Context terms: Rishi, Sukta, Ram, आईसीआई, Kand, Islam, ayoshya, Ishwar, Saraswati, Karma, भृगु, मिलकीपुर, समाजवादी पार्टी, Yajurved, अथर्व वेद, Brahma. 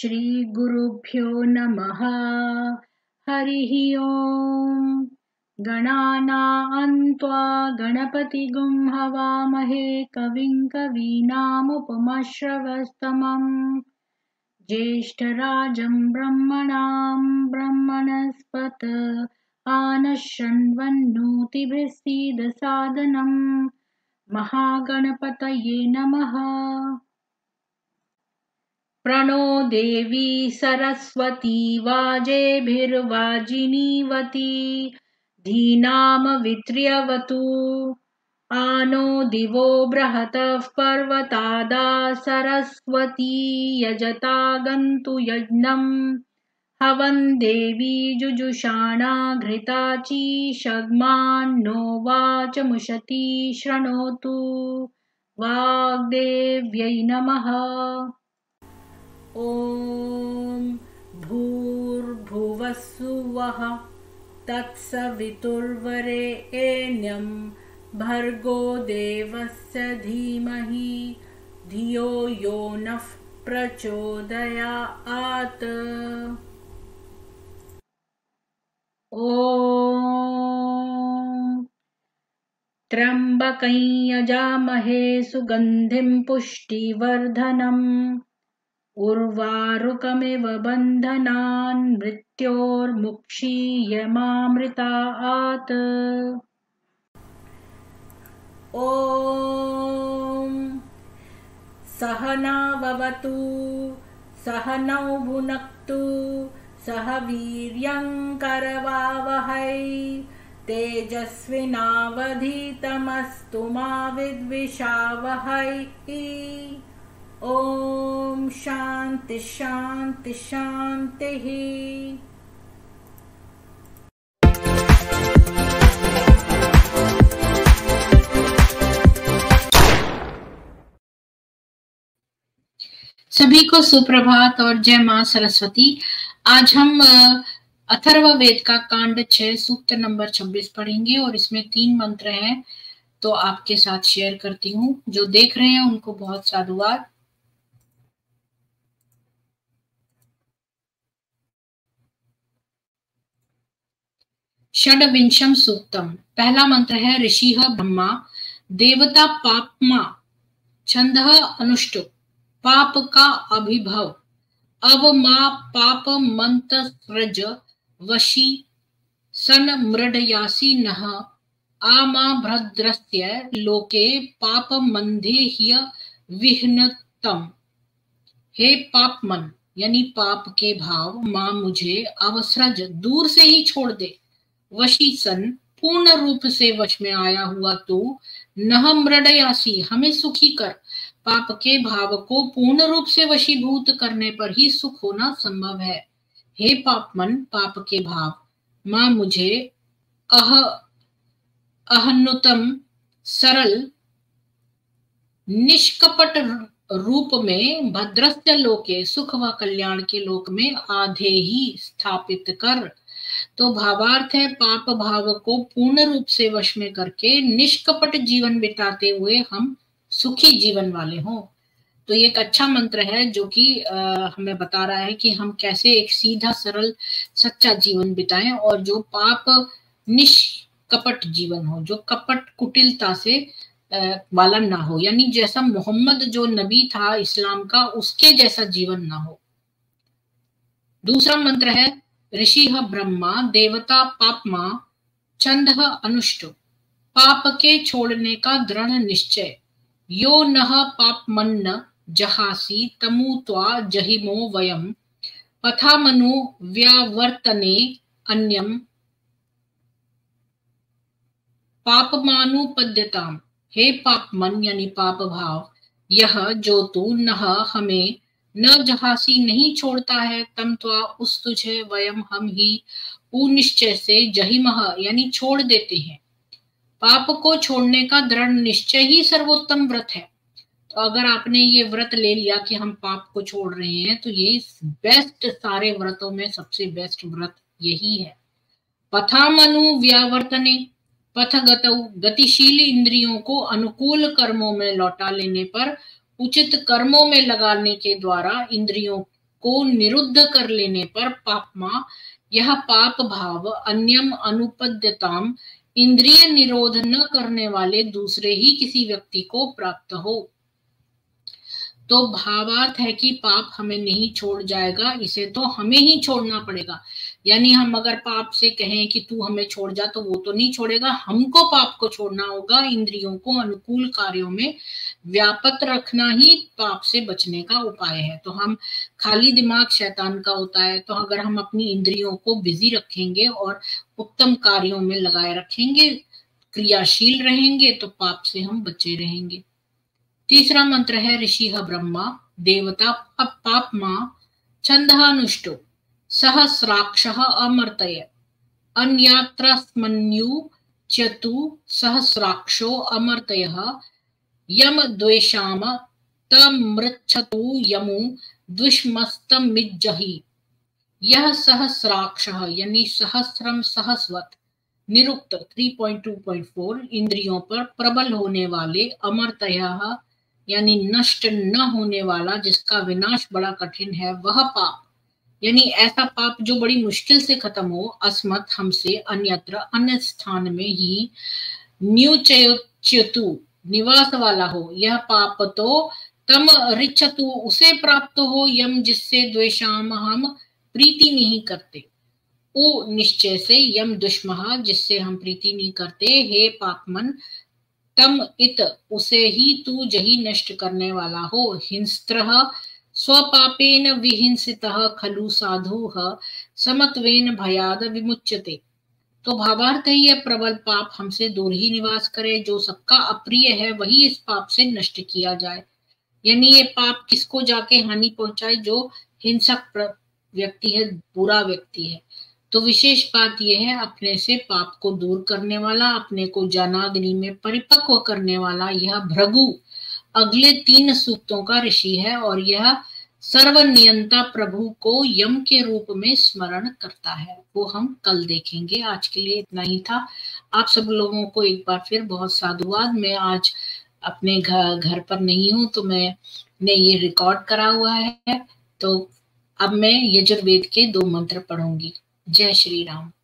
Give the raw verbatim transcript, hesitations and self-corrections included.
श्री गुरुभ्यो नमः। हरिः ओम। गणानान्त्वा गणपतिगुं हवामहे कविं कवीनामुपमश्रवस्तमं ज्येष्ठराजं ब्रह्मणां ब्रह्मणस्पत आनश्रण्वन्नोतिभिस्सीदसादनं महागणपतये नमः। प्रणो देवी सरस्वती वाजेभिर्वाजिनीवती धीनामवित्र्यवतु आनो दिवो बृहतः पर्वतादा सरस्वती यजता गन्तु यज्ञं हवं देवी जुजुषाणा घृताची शग्मान्नो वाचमुशती शृणोतु वाग्देव्यै नमः। ॐ भूर्भुवः स्वः तत्सवितुर्वरेण्यं भर्गो देवस्य धीमहि धियो यो नः प्रचोदयात्। ॐ त्र्यम्बकं यजामहे सुगन्धिं पुष्टिवर्धनम् उर्वारुकमिव बन्धनान् मृत्योर्मुक्षीयमामृतात्। ॐ सहना भवतु सहनौ भुनक्तु सह वीर्यं करवावहै तेजस्विनावधीतमस्तु मा विद्विषावहै। ओम शांति शांति शांति। सभी को सुप्रभात और जय मां सरस्वती। आज हम अथर्व वेद का कांड छह सूक्त नंबर छब्बीस पढ़ेंगे और इसमें तीन मंत्र हैं, तो आपके साथ शेयर करती हूँ। जो देख रहे हैं उनको बहुत साधुवाद। षड्विंशम सूक्तम। पहला मंत्र है ऋषि ब्रह्मा देवता पापमा छंद अनुष्टुप पाप का अभिभव अब मा पाप मंत सृज वशी सन मृडयासी नह आमा भद्रस्य लोके पाप मंधे हिय विहनतम। हे पाप मन यानी पाप के भाव मां मुझे अवसरज दूर से ही छोड़ दे। वशी सन पूर्ण रूप से वश में आया हुआ तू नह मृडयासी हमें सुखी कर। पाप के भाव को पूर्ण रूप से वशीभूत करने पर ही सुख होना संभव है। हे पाप मन पाप के भाव मां मुझे अह अहनुतम सरल निष्कपट रूप में भद्रस्य लोके सुख व कल्याण के लोक में आधे ही स्थापित कर। तो भावार्थ है पाप भाव को पूर्ण रूप से वश में करके निष्कपट जीवन बिताते हुए हम सुखी जीवन वाले हों। तो ये एक अच्छा मंत्र है जो कि हमें बता रहा है कि हम कैसे एक सीधा सरल सच्चा जीवन बिताएं और जो पाप निष्कपट जीवन हो, जो कपट कुटिलता से वाला ना हो, यानी जैसा मोहम्मद जो नबी था इस्लाम का उसके जैसा जीवन ना हो। दूसरा मंत्र है ऋषि ब्रह्मा देवता पापमा छंद अनुष्टु पाप के छोड़ने का दृढ़ निश्चय यो नह पापमन्न जहासी तमुत्वा जहिमो वयम पथामनु व्यावर्तने अन्यम पापमानुपद्यताम। हे पापमन यानी पाप भाव यह जो तू नह हमें न जहासी नहीं छोड़ता है तम त्वा उस तुझे वयम हम ही निश्चय से जहिमह यानी छोड़ देते हैं। पाप को छोड़ने का दृढ़ निश्चय ही सर्वोत्तम व्रत है। तो अगर आपने ये व्रत ले लिया कि हम पाप को छोड़ रहे हैं तो ये बेस्ट सारे व्रतों में सबसे बेस्ट व्रत यही है। पथामनु व्यावर्तने पथगत गतिशील इंद्रियों को अनुकूल कर्मों में लौटा लेने पर उचित कर्मों में लगाने के द्वारा इंद्रियों को निरुद्ध कर लेने पर पापमा यह पाप भाव अन्यम अनुपद्यताम इंद्रिय निरोध न करने वाले दूसरे ही किसी व्यक्ति को प्राप्त हो। तो भावार्थ है कि पाप हमें नहीं छोड़ जाएगा, इसे तो हमें ही छोड़ना पड़ेगा। यानी हम अगर पाप से कहें कि तू हमें छोड़ जा तो वो तो नहीं छोड़ेगा, हमको पाप को छोड़ना होगा। इंद्रियों को अनुकूल कार्यों में व्यापक रखना ही पाप से बचने का उपाय है। तो हम खाली दिमाग शैतान का होता है, तो अगर हम अपनी इंद्रियों को बिजी रखेंगे और उत्तम कार्यों में लगाए रखेंगे, क्रियाशील रहेंगे, तो पाप से हम बचे रहेंगे। तीसरा मंत्र है ऋषि ब्रह्मा देवता पापमा छंदानुष्टो सहस्राक्षः अमर्तय अन्यात्रस्मन्यु चतु सहस्राक्षो अमर्तयः यम द्वेषाम तमृच्छतु यमु दुष्मस्तमिज्जहि। यह सहस्राक्षः यानी सहस्रम सहस्वत निरुक्त तीन पॉइंट दो पॉइंट चार इंद्रियों पर प्रबल होने वाले अमर्तयः यानी नष्ट न होने वाला, जिसका विनाश बड़ा कठिन है, वह पाप यानी ऐसा पाप जो बड़ी मुश्किल से खत्म हो, अस्मत् हमसे, अन्यत्र अन्य स्थान में ही, न्यूचयतु निवास वाला हो। यह पाप तो तम रिच्छतु उसे प्राप्त हो, यम जिससे द्वेषाम हम प्रीति नहीं करते, ओ निश्चय से यम दुष्महा जिससे हम प्रीति नहीं करते। हे पापमन तम इत उसे ही तू जही नष्ट करने वाला हो। हिंस्त्रः स्वपापेन विहिंसितः खलु साधुः समत्वेन भयाद विमुच्यते। तो भावार्थ है यह प्रबल पाप हमसे दूर ही निवास करे, जो सबका अप्रिय है वही इस पाप से नष्ट किया जाए। यानी ये पाप किसको जाके हानि पहुंचाए, जो हिंसक व्यक्ति है, बुरा व्यक्ति है। तो विशेष बात यह है, अपने से पाप को दूर करने वाला, अपने को ज्ञानाग्नि में परिपक्व करने वाला यह भृगु अगले तीन सूक्तों का ऋषि है, और यह सर्वनियंता प्रभु को यम के रूप में स्मरण करता है। वो हम कल देखेंगे। आज के लिए इतना ही था। आप सब लोगों को एक बार फिर बहुत साधुवाद। मैं आज अपने घर घर पर नहीं हूँ, तो मैंने ये रिकॉर्ड करा हुआ है। तो अब मैं यजुर्वेद के दो मंत्र पढ़ूंगी। जय श्री राम।